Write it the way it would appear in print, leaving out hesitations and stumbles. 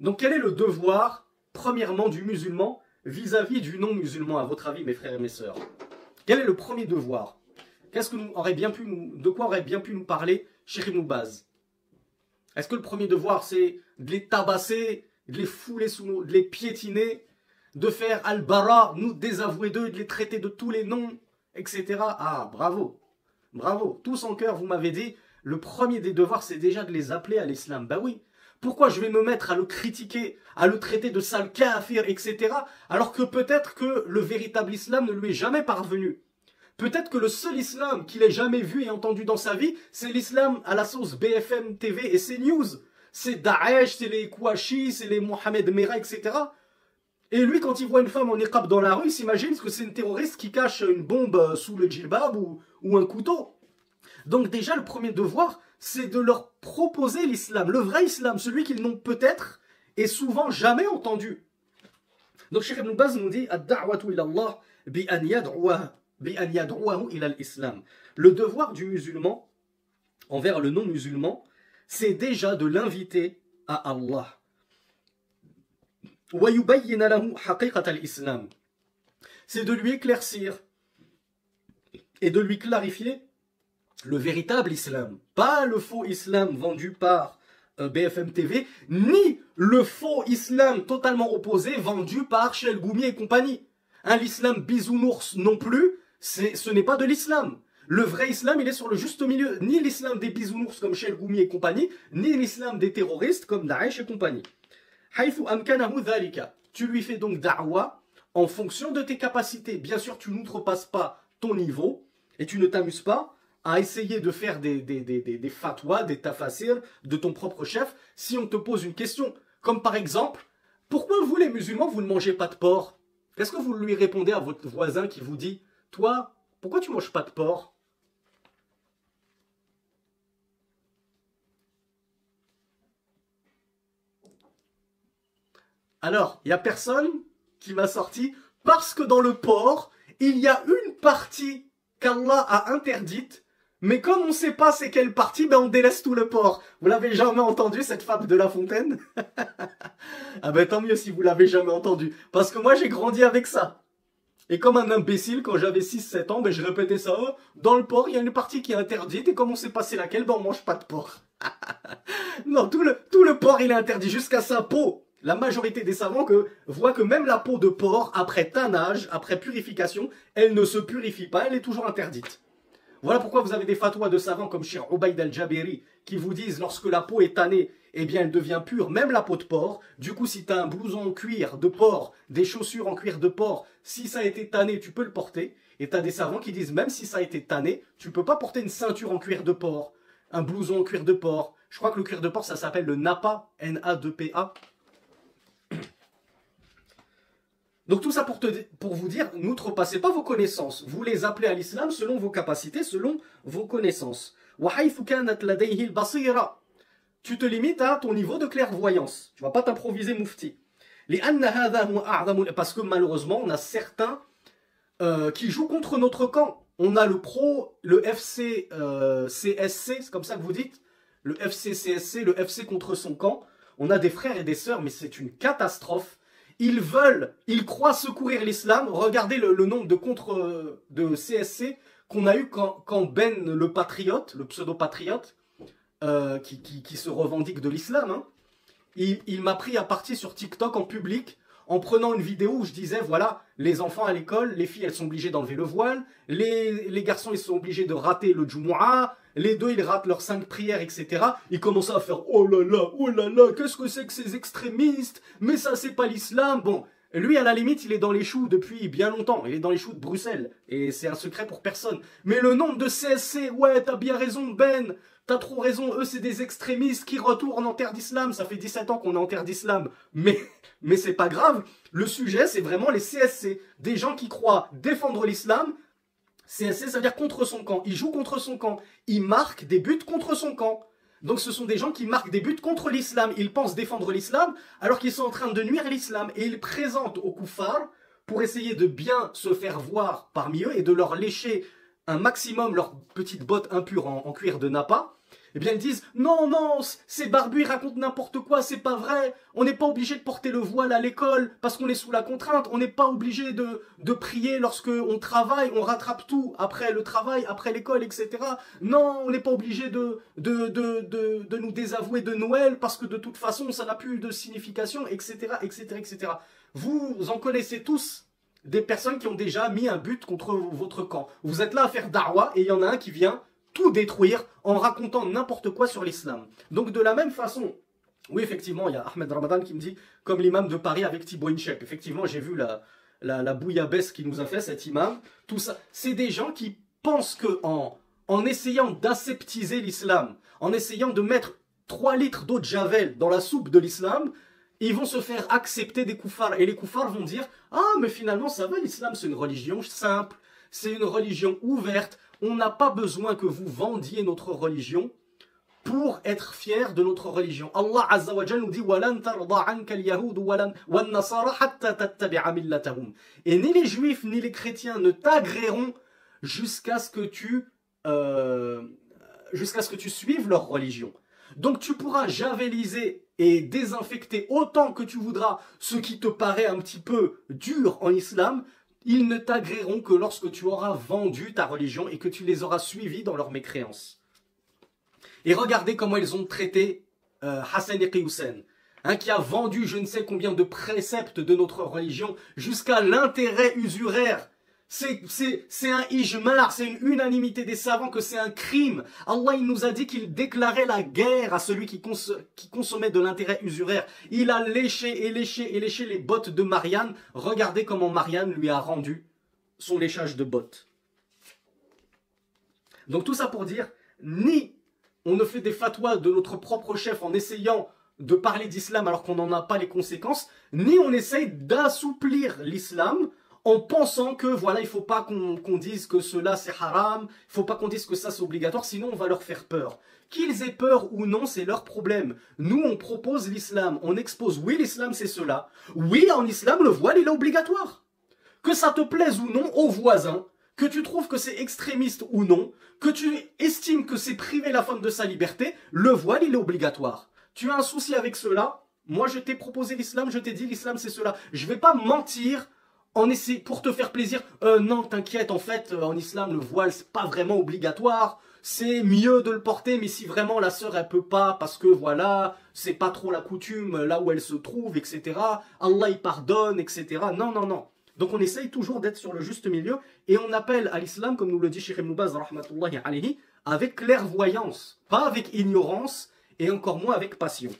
Donc quel est le devoir, premièrement, du musulman vis-à-vis du non-musulman, à votre avis, mes frères et mes sœurs? Quel est le premier devoir? Qu'est-ce que nous aurait bien pu nous, de quoi aurait bien pu nous parler Cheikh Ibn Baz? Est-ce que le premier devoir, c'est de les tabasser, de les fouler sous l'eau, de les piétiner, de faire al-bara, nous désavouer d'eux, de les traiter de tous les noms, etc. Ah, bravo, bravo. Tous en cœur, vous m'avez dit, le premier des devoirs, c'est déjà de les appeler à l'islam. Bah oui, pourquoi je vais me mettre à le critiquer, à le traiter de sale kafir, etc. alors que peut-être que le véritable islam ne lui est jamais parvenu. Peut-être que le seul islam qu'il ait jamais vu et entendu dans sa vie, c'est l'islam à la sauce BFM TV et C News. C'est Daesh, c'est les Kouachi, c'est les Mohamed Merah, etc. Et lui, quand il voit une femme en niqab dans la rue, il s'imagine que c'est une terroriste qui cache une bombe sous le djilbab ou un couteau. Donc déjà, le premier devoir, c'est de leur proposer l'islam, le vrai islam, celui qu'ils n'ont peut-être et souvent jamais entendu. Donc Cheikh Ibn Baz nous dit « Ad-da'watu ila Allah bi an yad'uha ». Le devoir du musulman envers le non-musulman, c'est déjà de l'inviter à Allah. C'est de lui éclaircir et de lui clarifier le véritable islam, pas le faux islam vendu par BFM TV, ni le faux islam totalement opposé vendu par Chelgoumi et compagnie. Hein, l'islam bisounours non plus. Ce n'est pas de l'islam. Le vrai islam, il est sur le juste milieu. Ni l'islam des bisounours comme Chelgoumi et compagnie, ni l'islam des terroristes comme Daesh et compagnie. Tu lui fais donc da'wa en fonction de tes capacités. Bien sûr, tu n'outrepasses pas ton niveau et tu ne t'amuses pas à essayer de faire des fatwas, des tafassirs de ton propre chef si on te pose une question. Comme par exemple, pourquoi vous les musulmans, vous ne mangez pas de porc? Qu'est-ce que vous lui répondez à votre voisin qui vous dit: toi, pourquoi tu manges pas de porc? Alors, il n'y a personne qui m'a sorti parce que dans le porc, il y a une partie qu'Allah a interdite, mais comme on ne sait pas c'est quelle partie, ben on délaisse tout le porc. Vous l'avez jamais entendu, cette fable de La Fontaine? Ah ben tant mieux si vous l'avez jamais entendu, parce que moi j'ai grandi avec ça. Et comme un imbécile, quand j'avais 6-7 ans, ben je répétais ça. Oh, dans le porc, il y a une partie qui est interdite. Et comme on sait pas c'est laquelle, ben on mange pas de porc. Non, tout le porc, il est interdit jusqu'à sa peau. La majorité des savants voient que même la peau de porc, après tannage, après purification, elle ne se purifie pas. Elle est toujours interdite. Voilà pourquoi vous avez des fatwas de savants comme Cheikh Oubaïd al-Jaberi qui vous disent lorsque la peau est tannée, eh bien elle devient pure, même la peau de porc. Du coup, si tu as un blouson en cuir de porc, des chaussures en cuir de porc, si ça a été tanné, tu peux le porter. Et tu as des savants qui disent même si ça a été tanné, tu ne peux pas porter une ceinture en cuir de porc, un blouson en cuir de porc. Je crois que le cuir de porc, ça s'appelle le Napa, N-A-2-P-A. Donc tout ça pour vous dire, n'outrepassez pas vos connaissances. Vous les appelez à l'islam selon vos capacités, selon vos connaissances. Tu te limites à ton niveau de clairvoyance. Tu ne vas pas t'improviser moufti. Parce que malheureusement, on a certains qui jouent contre notre camp. On a le pro, le FCCSC, c'est comme ça que vous dites, le FCCSC, le FC contre son camp. On a des frères et des sœurs, mais c'est une catastrophe. Ils veulent, ils croient secourir l'islam. Regardez le nombre de contre de CSC qu'on a eu quand Ben le patriote, le pseudo-patriote, qui se revendique de l'islam, hein. Il m'a pris à partie sur TikTok en public en prenant une vidéo où je disais, voilà, les enfants à l'école, les filles, elles sont obligées d'enlever le voile, les garçons, ils sont obligés de rater le Jumu'ah, les deux, ils ratent leurs 5 prières, etc. Ils commençaient à faire, oh là là, qu'est-ce que c'est que ces extrémistes? Mais ça, c'est pas l'islam. Bon, lui, à la limite, il est dans les choux depuis bien longtemps. Il est dans les choux de Bruxelles. Et c'est un secret pour personne. Mais le nombre de CSC, ouais, t'as bien raison, Ben. T'as trop raison, eux, c'est des extrémistes qui retournent en terre d'islam. Ça fait 17 ans qu'on est en terre d'islam. Mais c'est pas grave. Le sujet, c'est vraiment les CSC. Des gens qui croient défendre l'islam. CSC, ça veut dire contre son camp. Ils jouent contre son camp. Ils marquent des buts contre son camp. Donc ce sont des gens qui marquent des buts contre l'islam. Ils pensent défendre l'islam alors qu'ils sont en train de nuire à l'islam. Et ils présentent aux koufars pour essayer de bien se faire voir parmi eux et de leur lécher un maximum leurs petites bottes impures en cuir de Napa. eh bien ils disent « Non, non, ces barbus ils racontent n'importe quoi, c'est pas vrai, on n'est pas obligé de porter le voile à l'école parce qu'on est sous la contrainte, on n'est pas obligé de prier lorsqu'on travaille, on rattrape tout après le travail, après l'école, etc. Non, on n'est pas obligé de nous désavouer de Noël parce que de toute façon ça n'a plus de signification, etc., etc., etc. » Vous en connaissez tous des personnes qui ont déjà mis un but contre votre camp. Vous êtes là à faire da'wah et il y en a un qui vient tout détruire en racontant n'importe quoi sur l'islam. Donc de la même façon, oui effectivement, il y a Ahmed Ramadan qui me dit comme l'imam de Paris avec Thibault Inchep. Effectivement, j'ai vu la bouillabaisse qui nous a fait cet imam. Tout ça, c'est des gens qui pensent qu'en essayant d'aseptiser l'islam, en essayant de mettre 3 litres d'eau de javel dans la soupe de l'islam, ils vont se faire accepter des koufars. Et les koufars vont dire « Ah, mais finalement, ça va, l'islam, c'est une religion simple, c'est une religion ouverte. On n'a pas besoin que vous vendiez notre religion pour être fiers de notre religion. » Allah Azza wa Jal nous dit « Walan tarda anka al-yahoud wa al-nasara hatta tattabi'a millatahum. » Et ni les juifs ni les chrétiens ne t'agréeront jusqu'à ce que tu suives leur religion. Donc tu pourras javeliser et désinfecter autant que tu voudras ce qui te paraît un petit peu dur en islam, ils ne t'agréeront que lorsque tu auras vendu ta religion et que tu les auras suivis dans leur mécréance. Et regardez comment ils ont traité Hassan et Kiyoussen, qui a vendu je ne sais combien de préceptes de notre religion jusqu'à l'intérêt usuraire. C'est un ijmar, c'est une unanimité des savants que c'est un crime. Allah il nous a dit qu'il déclarait la guerre à celui qui consommait de l'intérêt usuraire. Il a léché et léché et léché les bottes de Marianne. Regardez comment Marianne lui a rendu son léchage de bottes. Donc tout ça pour dire, ni on ne fait des fatwas de notre propre chef en essayant de parler d'islam alors qu'on n'en a pas les conséquences, ni on essaye d'assouplir l'islam en pensant que voilà, il faut pas qu'on dise que cela c'est haram, il faut pas qu'on dise que ça c'est obligatoire, sinon on va leur faire peur. Qu'ils aient peur ou non, c'est leur problème. Nous, on propose l'islam, on expose, oui, l'islam c'est cela. Oui, en islam, le voile il est obligatoire. Que ça te plaise ou non aux voisins, que tu trouves que c'est extrémiste ou non, que tu estimes que c'est priver la femme de sa liberté, le voile il est obligatoire. Tu as un souci avec cela, moi je t'ai proposé l'islam, je t'ai dit l'islam c'est cela. Je vais pas mentir pour te faire plaisir, non t'inquiète, en fait en islam le voile c'est pas vraiment obligatoire, c'est mieux de le porter, mais si vraiment la sœur elle peut pas parce que voilà, c'est pas trop la coutume là où elle se trouve, etc. Allah il pardonne, etc. Non, non, non. Donc on essaye toujours d'être sur le juste milieu et on appelle à l'islam, comme nous le dit Cheikh Ibn Baz, rahmatullahi alayhi, avec clairvoyance, pas avec ignorance et encore moins avec passion.